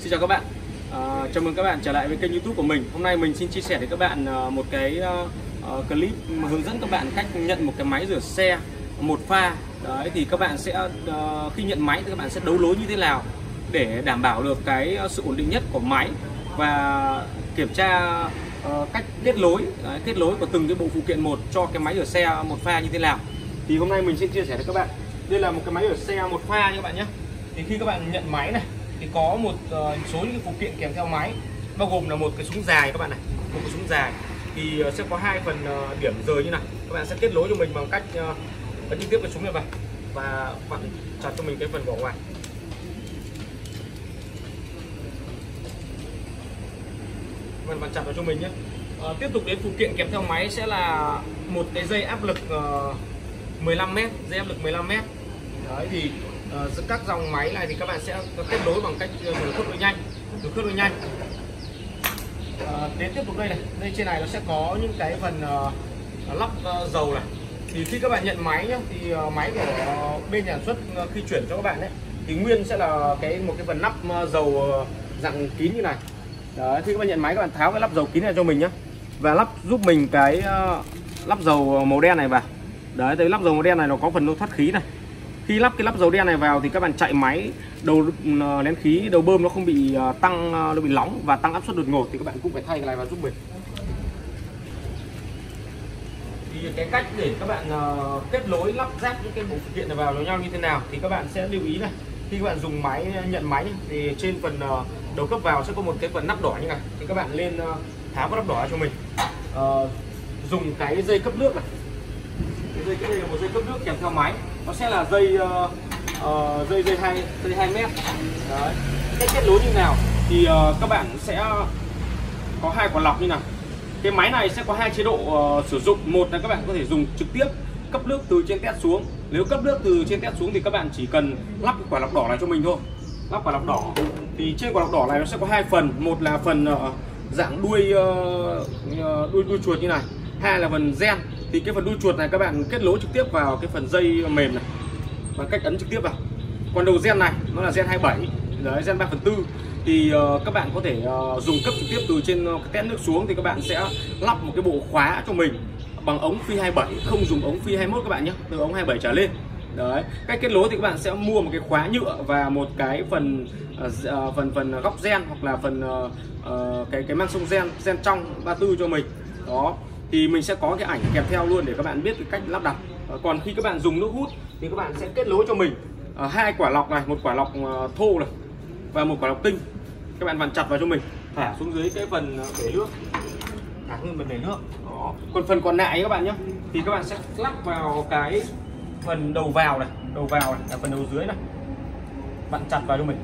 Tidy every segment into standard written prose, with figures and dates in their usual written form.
Xin chào các bạn, chào mừng các bạn trở lại với kênh YouTube của mình. Hôm nay mình xin chia sẻ đến các bạn một cái clip hướng dẫn các bạn cách nhận một cái máy rửa xe một pha. Đấy, thì các bạn sẽ khi nhận máy thì các bạn sẽ đấu nối như thế nào để đảm bảo được cái sự ổn định nhất của máy, và kiểm tra cách kết nối của từng cái bộ phụ kiện một cho cái máy rửa xe một pha như thế nào. Thì hôm nay mình sẽ chia sẻ với các bạn, đây là một cái máy rửa xe một pha các bạn nhé. Thì khi các bạn nhận máy này thì có một số những phụ kiện kèm theo máy, bao gồm là một cái súng dài các bạn này, một cái súng dài thì sẽ có hai phần điểm rời như này. Các bạn sẽ kết nối cho mình bằng cách ấn trực tiếp cái súng này vào và bạn chặt cho mình cái phần vỏ ngoài. Bạn chặt vào cho mình nhé. Tiếp tục đến phụ kiện kèm theo máy sẽ là một cái dây áp lực 15m, dây áp lực 15m. Đấy, thì các dòng máy này thì các bạn sẽ kết nối bằng cách được khớp nối nhanh. Đến tiếp tục đây này, đây trên này nó sẽ có những cái phần lắp dầu này. Thì khi các bạn nhận máy nhé, thì máy của bên nhà sản xuất khi chuyển cho các bạn đấy thì nguyên sẽ là một cái phần nắp dầu dạng kín như này. Đấy, khi các bạn nhận máy các bạn tháo cái lắp dầu kín này cho mình nhé, và lắp giúp mình cái lắp dầu màu đen này vào. Đấy, tới lắp dầu màu đen này nó có phần thoát khí này. Khi lắp cái lắp dầu đen này vào thì các bạn chạy máy, đầu nén khí, đầu bơm nó không bị tăng, nó bị nóng và tăng áp suất đột ngột, thì các bạn cũng phải thay cái này vào giúp mình. Thì cái cách để các bạn kết nối lắp ráp những cái bộ phụ kiện này vào với nhau như thế nào thì các bạn sẽ lưu ý này. Khi các bạn dùng máy, nhận máy thì trên phần đầu cấp vào sẽ có một cái phần nắp đỏ như này, thì các bạn lên tháo cái nắp đỏ cho mình, dùng cái dây cấp nước này. Cái dây là một dây cấp nước kèm theo máy, nó sẽ là dây 2m. Đấy, cách kết nối như nào thì các bạn sẽ có hai quả lọc như nào. Cái máy này sẽ có hai chế độ sử dụng. Một là các bạn có thể dùng trực tiếp cấp nước từ trên tét xuống. Nếu cấp nước từ trên tét xuống thì các bạn chỉ cần lắp cái quả lọc đỏ này cho mình thôi. Lắp quả lọc đỏ thì trên quả lọc đỏ này nó sẽ có hai phần, một là phần dạng đuôi chuột như này, hai là phần gen. Thì cái phần đuôi chuột này các bạn kết nối trực tiếp vào cái phần dây mềm này bằng cách ấn trực tiếp vào. Còn đầu gen này nó là gen 27, đấy, gen 3/4. Thì các bạn có thể dùng cấp trực tiếp từ trên tét nước xuống, thì các bạn sẽ lắp một cái bộ khóa cho mình bằng ống phi 27, không dùng ống phi 21 các bạn nhé, từ ống 27 trở lên. Đấy, cách kết nối thì các bạn sẽ mua một cái khóa nhựa và một cái phần góc gen, hoặc là phần cái mang sông gen trong 34 cho mình. Đó, thì mình sẽ có cái ảnh kèm theo luôn để các bạn biết cái cách lắp đặt. Còn khi các bạn dùng nước hút thì các bạn sẽ kết nối cho mình hai quả lọc này, một quả lọc thô này và một quả lọc tinh. Các bạn vặn chặt vào cho mình, thả xuống dưới cái phần bể nước, thả xuống phần bể nước. Đó, còn phần còn lại các bạn nhé, thì các bạn sẽ lắp vào cái phần đầu vào này là phần đầu dưới này, vặn chặt vào cho mình.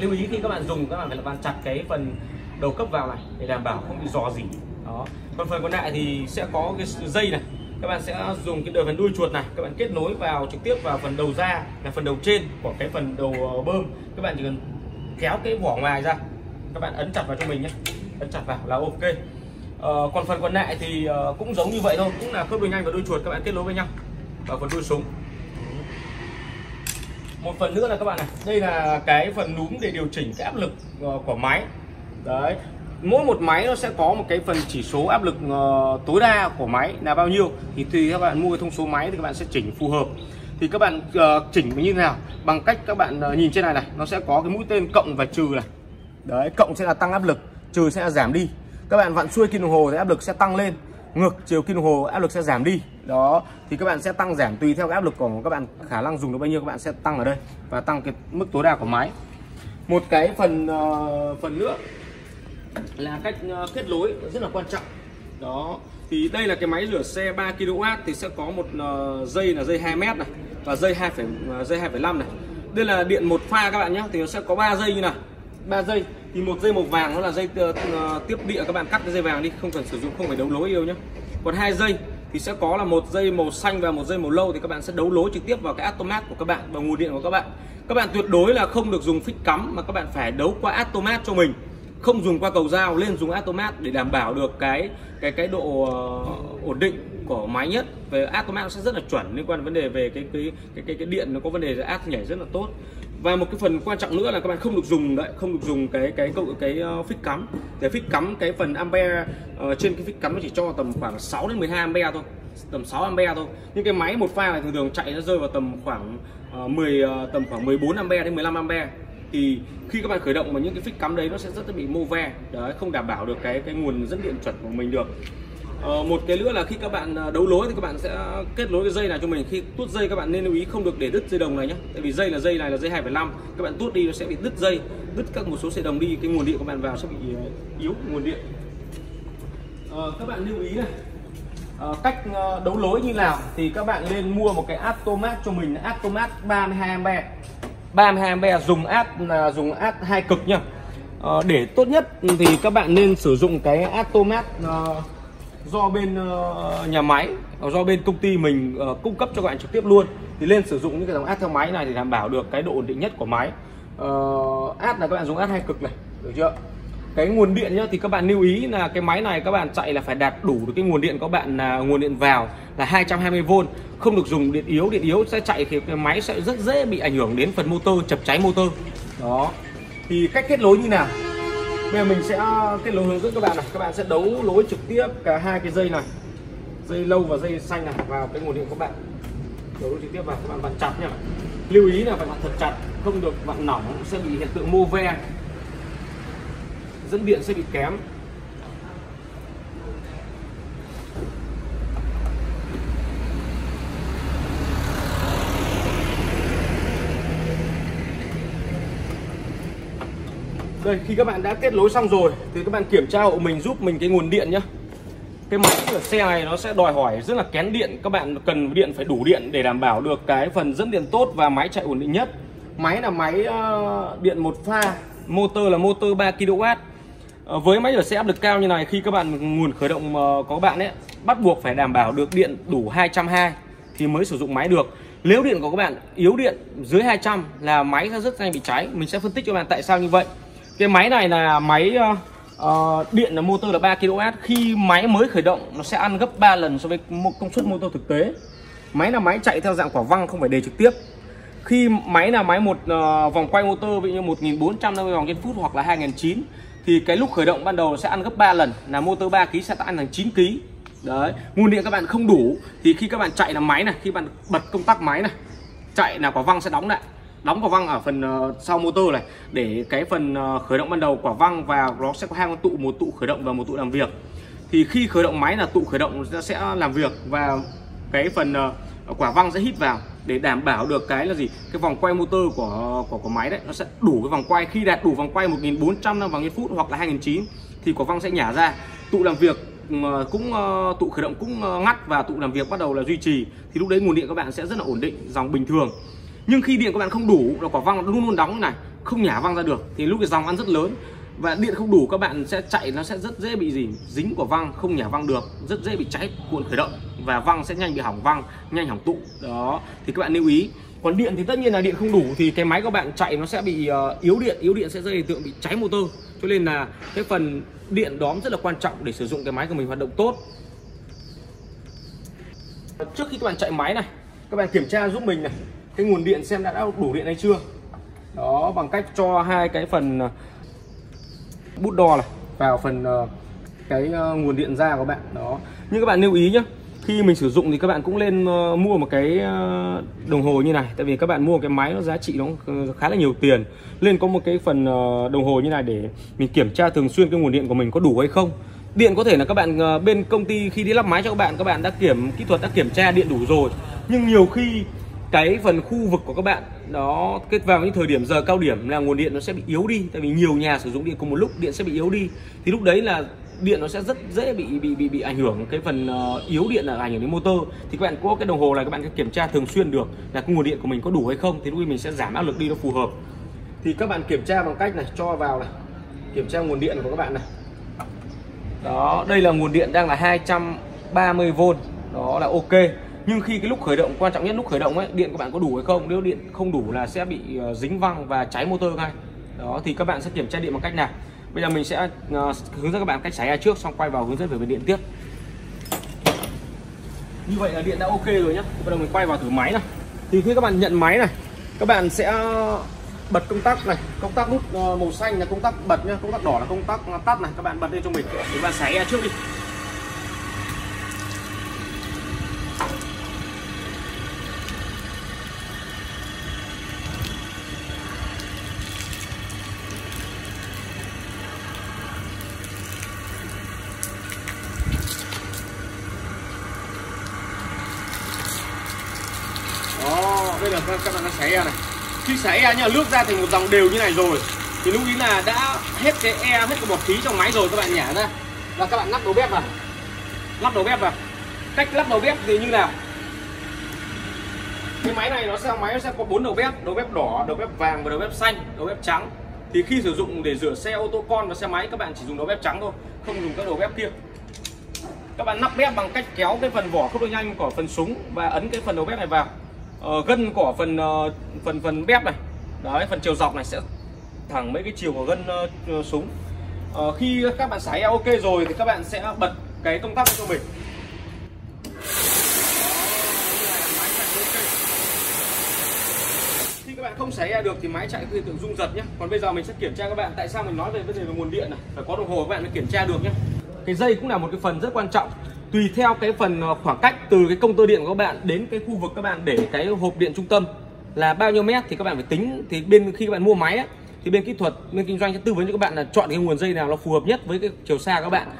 Lưu ý khi các bạn dùng, các bạn phải vặn chặt cái phần đầu cấp vào này để đảm bảo không bị rò rỉ. Đó, còn phần còn lại thì sẽ có cái dây này, các bạn sẽ dùng cái phần đuôi chuột này, các bạn kết nối vào trực tiếp vào phần đầu ra là phần đầu trên của cái phần đầu bơm. Các bạn chỉ cần kéo cái vỏ ngoài ra, các bạn ấn chặt vào cho mình nhé, ấn chặt vào là ok. Còn phần còn lại thì cũng giống như vậy thôi, cũng là khớp đuôi nhanh và đuôi chuột các bạn kết nối với nhau và phần đuôi súng. Một phần nữa là các bạn này, đây là cái phần núm để điều chỉnh cái áp lực của máy. Đấy, mỗi một máy nó sẽ có một cái phần chỉ số áp lực tối đa của máy là bao nhiêu, thì tùy các bạn mua cái thông số máy thì các bạn sẽ chỉnh phù hợp. Thì các bạn chỉnh như thế nào bằng cách các bạn nhìn trên này, nó sẽ có cái mũi tên cộng và trừ này. Đấy, cộng sẽ là tăng áp lực, trừ sẽ là giảm đi. Các bạn vặn xuôi kim đồng hồ thì áp lực sẽ tăng lên, ngược chiều kim đồng hồ áp lực sẽ giảm đi. Đó, thì các bạn sẽ tăng giảm tùy theo cái áp lực của các bạn, khả năng dùng được bao nhiêu các bạn sẽ tăng ở đây và tăng cái mức tối đa của máy. Một cái phần nữa là cách kết nối rất là quan trọng. Đó, thì đây là cái máy rửa xe 3kW thì sẽ có một dây là dây 2m này và dây 2,5 này. Đây là điện một pha các bạn nhé, thì nó sẽ có 3 dây như này. 3 dây thì một dây màu vàng nó là dây tiếp địa, các bạn cắt cái dây vàng đi, không cần sử dụng, không phải đấu nối nhiều nhé. Còn 2 dây thì sẽ có là một dây màu xanh và một dây màu nâu, thì các bạn sẽ đấu nối trực tiếp vào cái atomat của các bạn, vào nguồn điện của các bạn. Các bạn tuyệt đối là không được dùng phích cắm mà các bạn phải đấu qua atomat cho mình, không dùng qua cầu dao, lên dùng atomat để đảm bảo được cái độ ổn định của máy nhất. Về atomat nó sẽ rất là chuẩn, liên quan đến vấn đề về cái điện, nó có vấn đề áp nhảy rất là tốt. Và một cái phần quan trọng nữa là các bạn không được dùng đấy, không được dùng cái phích cắm. Để phích cắm cái phần ampere trên cái phích cắm nó chỉ cho tầm khoảng 6 đến 12 ampere thôi, tầm 6 ampere thôi. Nhưng cái máy một pha này thường thường chạy nó rơi vào tầm khoảng 14 ampere đến 15 ampere. Thì khi các bạn khởi động mà những cái phích cắm đấy nó sẽ rất là bị mô ve đấy, không đảm bảo được cái nguồn dẫn điện chuẩn của mình được. Một cái nữa là khi các bạn đấu lối thì các bạn sẽ kết nối cái dây này cho mình. Khi tuốt dây các bạn nên lưu ý không được để đứt dây đồng này nhé, tại vì dây này là dây 2,5, các bạn tuốt đi nó sẽ bị đứt dây, đứt các một số sợi đồng đi, cái nguồn điện của bạn vào sẽ bị yếu nguồn điện. Các bạn lưu ý này, cách đấu lối như nào thì các bạn nên mua một cái Atomat cho mình, Atomat 32A, dùng át 2 cực nhá. Để tốt nhất thì các bạn nên sử dụng cái Atomat do bên nhà máy, do bên công ty mình cung cấp cho các bạn trực tiếp luôn. Thì nên sử dụng những cái dòng át theo máy này để đảm bảo được cái độ ổn định nhất của máy. Át là các bạn dùng át 2 cực này, được chưa? Cái nguồn điện nhá, thì các bạn lưu ý là cái máy này các bạn chạy là phải đạt đủ được cái nguồn điện các bạn, là nguồn điện vào là 220V, không được dùng điện yếu. Điện yếu sẽ chạy thì cái máy sẽ rất dễ bị ảnh hưởng đến phần motor, chập cháy motor. Đó. Thì cách kết nối như nào? Bây giờ mình sẽ kết nối hướng dẫn các bạn này. Các bạn sẽ đấu nối trực tiếp cả hai cái dây này, dây lâu và dây xanh này vào cái nguồn điện của các bạn. Đấu nối trực tiếp vào, các bạn vặn chặt nha. Lưu ý là phải vặn thật chặt, không được vặn lỏng sẽ bị hiện tượng mô ve, dẫn điện sẽ bị kém. Đây, khi các bạn đã kết nối xong rồi thì các bạn kiểm tra hộ mình giúp mình cái nguồn điện nhé. Cái máy của xe này nó sẽ đòi hỏi rất là kén điện, các bạn cần điện phải đủ điện để đảm bảo được cái phần dẫn điện tốt và máy chạy ổn định nhất. Máy là máy điện một pha, motor là motor 3kW. Với máy rửa xe áp lực cao như này, khi các bạn nguồn khởi động có bạn ấy bắt buộc phải đảm bảo được điện đủ 220 thì mới sử dụng máy được. Nếu điện của các bạn yếu điện dưới 200 là máy sẽ rất nhanh bị cháy. Mình sẽ phân tích cho các bạn tại sao như vậy. Cái máy này là máy điện là motor là 3kW. Khi máy mới khởi động nó sẽ ăn gấp 3 lần so với công suất motor thực tế. Máy là máy chạy theo dạng quả văng, không phải đề trực tiếp. Khi máy là máy một vòng quay motor ví như 1450 vòng trên phút hoặc là 2009 thì cái lúc khởi động ban đầu sẽ ăn gấp 3 lần, là motor 3 kg sẽ ăn thành 9 kg. Đấy, nguồn điện các bạn không đủ thì khi các bạn chạy là máy này, khi bạn bật công tắc máy này, chạy là quả văng sẽ đóng lại. Đóng quả văng ở phần sau motor này để cái phần khởi động ban đầu quả văng, và nó sẽ có hai con tụ, một tụ khởi động và một tụ làm việc. Thì khi khởi động máy là tụ khởi động sẽ làm việc và cái phần quả văng sẽ hít vào để đảm bảo được cái là gì, cái vòng quay motor của máy đấy nó sẽ đủ cái vòng quay. Khi đạt đủ vòng quay 1400 vòng trên phút hoặc là 2009 thì quả văng sẽ nhả ra, tụ làm việc cũng tụ khởi động cũng ngắt và tụ làm việc bắt đầu là duy trì, thì lúc đấy nguồn điện các bạn sẽ rất là ổn định, dòng bình thường. Nhưng khi điện các bạn không đủ là quả văng luôn luôn đóng này, không nhả văng ra được thì lúc cái dòng ăn rất lớn, và điện không đủ các bạn sẽ chạy nó sẽ rất dễ bị gì, dính quả văng, không nhả văng được, rất dễ bị cháy cuộn khởi động và văng sẽ nhanh bị hỏng văng, nhanh hỏng tụ. Đó thì các bạn lưu ý. Còn điện thì tất nhiên là điện không đủ thì cái máy các bạn chạy nó sẽ bị yếu điện sẽ gây hiện tượng bị cháy motor, cho nên là cái phần điện đó rất là quan trọng để sử dụng cái máy của mình hoạt động tốt. Trước khi các bạn chạy máy này, các bạn kiểm tra giúp mình này cái nguồn điện xem đã đủ điện hay chưa. Đó, bằng cách cho hai cái phần bút đo này vào phần cái nguồn điện ra của bạn. Đó. Nhưng các bạn lưu ý nhé, khi mình sử dụng thì các bạn cũng nên mua một cái đồng hồ như này, tại vì các bạn mua cái máy nó giá trị nó khá là nhiều tiền, nên có một cái phần đồng hồ như này để mình kiểm tra thường xuyên cái nguồn điện của mình có đủ hay không. Điện có thể là các bạn bên công ty khi đi lắp máy cho các bạn đã kỹ thuật đã kiểm tra điện đủ rồi, nhưng nhiều khi cái phần khu vực của các bạn đó kết vào những thời điểm giờ cao điểm là nguồn điện nó sẽ bị yếu đi, tại vì nhiều nhà sử dụng điện cùng một lúc điện sẽ bị yếu đi, thì lúc đấy là điện nó sẽ rất dễ bị ảnh hưởng, cái phần yếu điện là ảnh hưởng đến motor. Thì các bạn có cái đồng hồ này các bạn có kiểm tra thường xuyên được là cái nguồn điện của mình có đủ hay không, thì lúc mình sẽ giảm áp lực đi nó phù hợp. Thì các bạn kiểm tra bằng cách này, cho vào này, kiểm tra nguồn điện của các bạn này. Đó, đây là nguồn điện đang là 230V, đó là ok. Nhưng khi cái lúc khởi động, quan trọng nhất lúc khởi động ấy, điện các bạn có đủ hay không. Nếu điện không đủ là sẽ bị dính văng và cháy motor ngay. Đó thì các bạn sẽ kiểm tra điện bằng cách nào. Bây giờ mình sẽ hướng dẫn các bạn cách xài ra trước, xong quay vào hướng dẫn về điện tiếp. Như vậy là điện đã ok rồi nhé. Bây giờ mình quay vào thử máy này. Thì khi các bạn nhận máy này, các bạn sẽ bật công tắc này, công tắc nút màu xanh là công tắc bật nhá, công tắc đỏ là công tắc tắt này. Các bạn bật lên cho mình, chúng ta xé ra trước đi. Đây là các bạn nó xé ra này, khi xé ra nhá, nước ra thành một dòng đều như này rồi thì lúc ý là đã hết cái air, hết cái bọt khí trong máy rồi. Các bạn nhả ra và các bạn lắp đầu bếp vào, lắp đầu bếp vào. Cách lắp đầu bếp thì như nào? Cái máy này nó sẽ có 4 đầu bếp: đầu bếp đỏ, đầu bếp vàng và đầu bếp xanh, đầu bếp trắng. Thì khi sử dụng để rửa xe ô tô con và xe máy, các bạn chỉ dùng đầu bếp trắng thôi, không dùng các đầu bếp kia. Các bạn lắp bếp bằng cách kéo cái phần vỏ không được nhanh của phần súng và ấn cái phần đầu bếp này vào. Gân của phần bếp này, đấy, phần chiều dọc này sẽ thẳng mấy cái chiều của gân súng. Khi các bạn xài ok rồi thì các bạn sẽ bật cái công tắc cho mình. Khi các bạn không xài ra được thì máy chạy hiện tượng rung giật nhé. Còn bây giờ mình sẽ kiểm tra các bạn. Tại sao mình nói về vấn đề về nguồn điện này, phải có đồng hồ các bạn mới kiểm tra được nhé. Cái dây cũng là một cái phần rất quan trọng. Tùy theo cái phần khoảng cách từ cái công tơ điện của các bạn đến cái khu vực các bạn để cái hộp điện trung tâm là bao nhiêu mét thì các bạn phải tính. Thì bên khi các bạn mua máy ấy, thì bên kỹ thuật, bên kinh doanh sẽ tư vấn cho các bạn là chọn cái nguồn dây nào nó phù hợp nhất với cái chiều xa các bạn.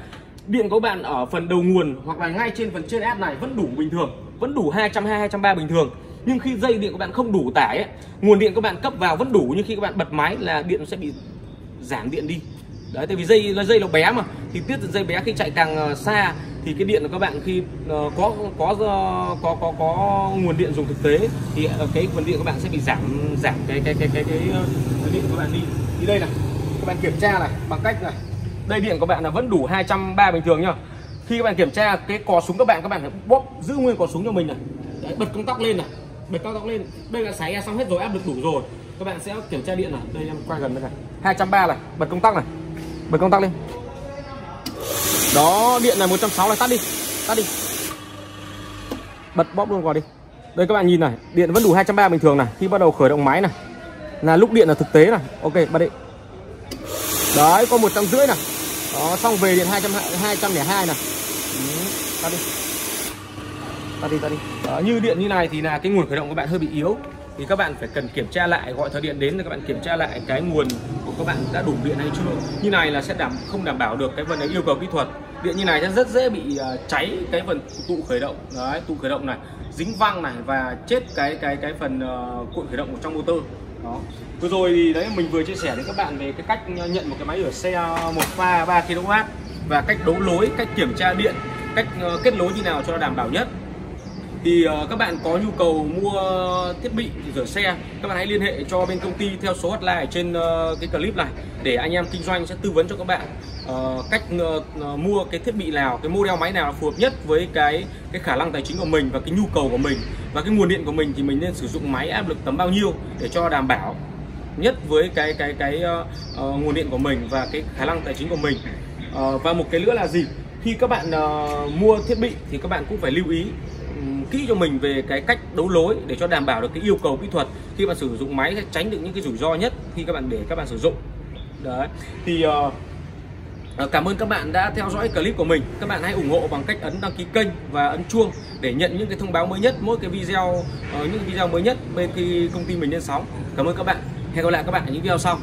Điện của các bạn ở phần đầu nguồn hoặc là ngay trên phần trên áp này vẫn đủ bình thường, vẫn đủ 220, 230 bình thường. Nhưng khi dây điện của bạn không đủ tải ấy, nguồn điện các bạn cấp vào vẫn đủ, nhưng khi các bạn bật máy là điện nó sẽ bị giảm điện đi. Đấy, tại vì dây nó bé mà, thì tiết dây bé khi chạy càng xa thì cái điện của các bạn khi có nguồn điện dùng thực tế thì cái nguồn điện các bạn sẽ bị giảm cái điện của các bạn đi. Thì đây này, các bạn kiểm tra này bằng cách này. Đây điện của bạn là vẫn đủ 230 bình thường nhá. Khi các bạn kiểm tra cái cò súng các bạn phải bóp giữ nguyên cò súng cho mình này. Đấy, bật công tắc lên này, bật công tắc lên. Đây là xài ra xong hết rồi, áp lực đủ rồi. Các bạn sẽ kiểm tra điện này. Đây em quay gần đây này. 230 này, bật công tắc này. Bật công tắc lên. Đó, điện là 160 này, tắt đi. Bật bóp luôn vào đi. Đây các bạn nhìn này, điện vẫn đủ 230 bình thường này. Khi bắt đầu khởi động máy này là lúc điện là thực tế này. Ok, bật đi. Đấy, có 150 này. Đó, xong về điện 202 này. Tắt đi. Đó, như điện như này thì là cái nguồn khởi động của bạn hơi bị yếu. Thì các bạn phải cần kiểm tra lại, gọi thợ điện đến để các bạn kiểm tra lại cái nguồn của các bạn đã đủ điện hay chưa. Như này là sẽ không đảm bảo được cái phần yêu cầu kỹ thuật. Điện như này sẽ rất dễ bị cháy cái phần tụ khởi động. Đấy, tụ khởi động này, dính văng này và chết cái phần cuộn khởi động của trong motor. Đó. Vừa rồi thì đấy mình vừa chia sẻ đến các bạn về cái cách nhận một cái máy rửa xe một pha 3 kW và cách đấu lối, cách kiểm tra điện, cách kết nối như nào cho nó đảm bảo nhất. Thì các bạn có nhu cầu mua thiết bị rửa xe, các bạn hãy liên hệ cho bên công ty theo số hotline trên cái clip này để anh em kinh doanh sẽ tư vấn cho các bạn cách mua cái thiết bị nào, cái model máy nào phù hợp nhất với cái khả năng tài chính của mình và cái nhu cầu của mình và cái nguồn điện của mình, thì mình nên sử dụng máy áp lực tầm bao nhiêu để cho đảm bảo nhất với cái nguồn điện của mình và cái khả năng tài chính của mình. Và một cái nữa là gì? Khi các bạn mua thiết bị thì các bạn cũng phải lưu ý kỹ cho mình về cái cách đấu lối để cho đảm bảo được cái yêu cầu kỹ thuật khi bạn sử dụng máy, sẽ tránh được những cái rủi ro nhất khi các bạn sử dụng. Đấy. Thì cảm ơn các bạn đã theo dõi clip của mình. Các bạn hãy ủng hộ bằng cách ấn đăng ký kênh và ấn chuông để nhận những cái thông báo mới nhất, mỗi cái video những video mới nhất bên khi công ty mình lên sóng. Cảm ơn các bạn. Hẹn gặp lại các bạn ở những video sau.